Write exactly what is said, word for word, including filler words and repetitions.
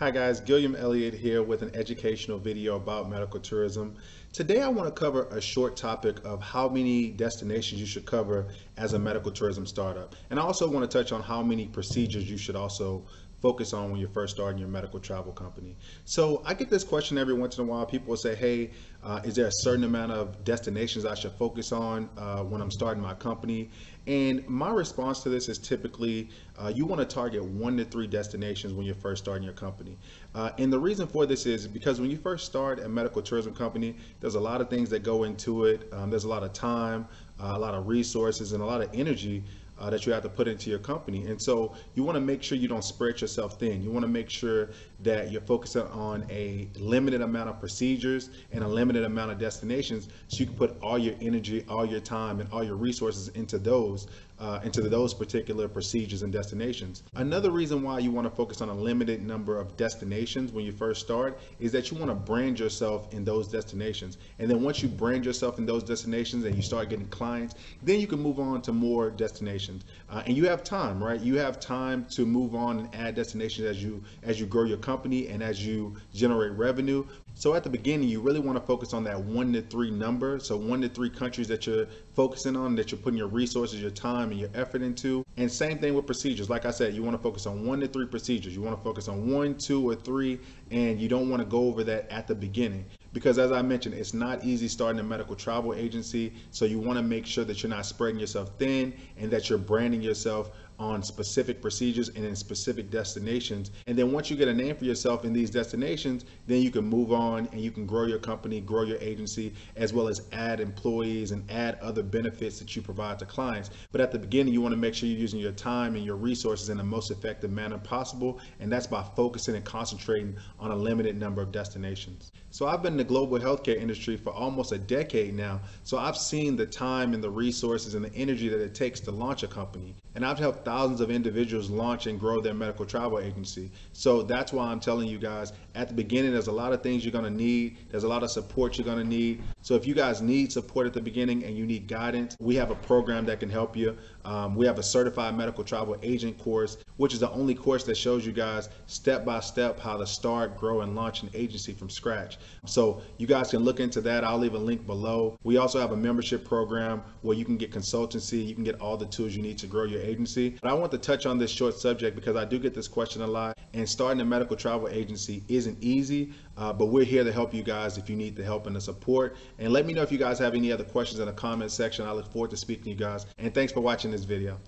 Hi guys, Gilliam Elliott here with an educational video about medical tourism. Today I want to cover a short topic of how many destinations you should cover as a medical tourism startup. And I also want to touch on how many procedures you should also focus on when you're first starting your medical travel company. So I get this question every once in a while. People will say, hey, uh, is there a certain amount of destinations I should focus on uh, when I'm starting my company? And my response to this is typically, uh, you wanna target one to three destinations when you're first starting your company. Uh, and the reason for this is because when you first start a medical tourism company, there's a lot of things that go into it. Um, there's a lot of time, uh, a lot of resources, and a lot of energy Uh, that you have to put into your company. And so you want to make sure you don't spread yourself thin. You want to make sure that you're focusing on a limited amount of procedures and a limited amount of destinations so you can put all your energy, all your time, and all your resources into those uh, into those particular procedures and destinations. Another reason why you want to focus on a limited number of destinations when you first start is that you want to brand yourself in those destinations. And then once you brand yourself in those destinations and you start getting clients, then you can move on to more destinations. Uh, and you have time, right? You have time to move on and add destinations as you as you grow your company and as you generate revenue. So at the beginning, you really want to focus on that one to three number. So one to three countries that you're focusing on, that you're putting your resources, your time, and your effort into. And same thing with procedures. Like I said, you want to focus on one to three procedures. You want to focus on one, two, or three, and you don't want to go over that at the beginning. Because as I mentioned, it's not easy starting a medical travel agency. So you want to make sure that you're not spreading yourself thin and that you're branding yourself on specific procedures and in specific destinations. And then once you get a name for yourself in these destinations, then you can move on and you can grow your company, grow your agency, as well as add employees and add other benefits that you provide to clients. But at the beginning, you want to make sure you're using your time and your resources in the most effective manner possible. And that's by focusing and concentrating on a limited number of destinations. So I've been in the global healthcare industry for almost a decade now. So I've seen the time and the resources and the energy that it takes to launch a company. And I've helped thousands of individuals launch and grow their medical travel agency. So that's why I'm telling you guys, at the beginning, there's a lot of things you're gonna need. There's a lot of support you're gonna need. So if you guys need support at the beginning and you need guidance, we have a program that can help you. Um, we have a certified medical travel agent course, which is the only course that shows you guys step-by-step how to start, grow, and launch an agency from scratch. So you guys can look into that. I'll leave a link below. We also have a membership program where you can get consultancy. You can get all the tools you need to grow your agency. But I want to touch on this short subject because I do get this question a lot, and starting a medical travel agency isn't easy, uh, but we're here to help you guys if you need the help and the support. And let me know if you guys have any other questions in the comment section. I look forward to speaking to you guys, and thanks for watching this video.